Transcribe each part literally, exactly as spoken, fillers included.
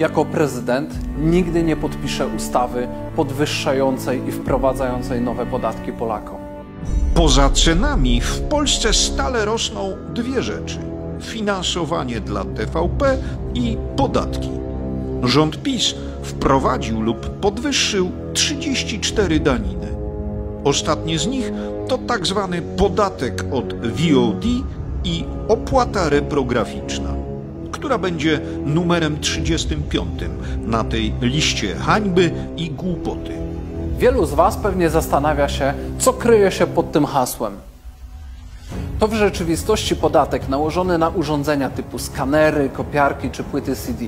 jako prezydent nigdy nie podpiszę ustawy podwyższającej i wprowadzającej nowe podatki Polakom. Poza cenami w Polsce stale rosną dwie rzeczy. Finansowanie dla T V P i podatki. Rząd PiS wprowadził lub podwyższył trzydzieści cztery daniny. Ostatnie z nich to tak zwany podatek od V O D i opłata reprograficzna, która będzie numerem trzydziestym piątym na tej liście hańby i głupoty. Wielu z Was pewnie zastanawia się, co kryje się pod tym hasłem. To w rzeczywistości podatek nałożony na urządzenia typu skanery, kopiarki czy płyty C D.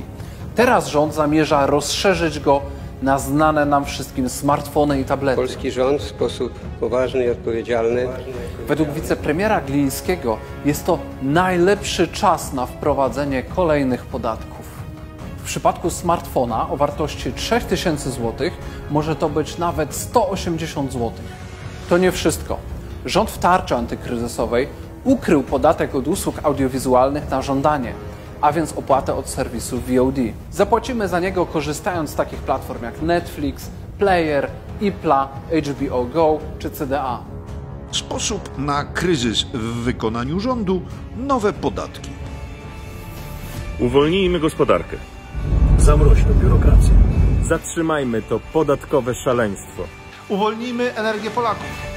Teraz rząd zamierza rozszerzyć go na znane nam wszystkim smartfony i tablety. Polski rząd w sposób poważny i odpowiedzialny. Według wicepremiera Glińskiego jest to najlepszy czas na wprowadzenie kolejnych podatków. W przypadku smartfona o wartości trzy tysiące złotych może to być nawet sto osiemdziesiąt złotych. To nie wszystko. Rząd w tarczy antykryzysowej ukrył podatek od usług audiowizualnych na żądanie, a więc opłatę od serwisu V O D. Zapłacimy za niego korzystając z takich platform jak Netflix, Player, I P L A, H B O GO czy C D A. Sposób na kryzys w wykonaniu rządu – nowe podatki. Uwolnijmy gospodarkę. Zamroźmy biurokrację. Zatrzymajmy to podatkowe szaleństwo. Uwolnijmy energię Polaków.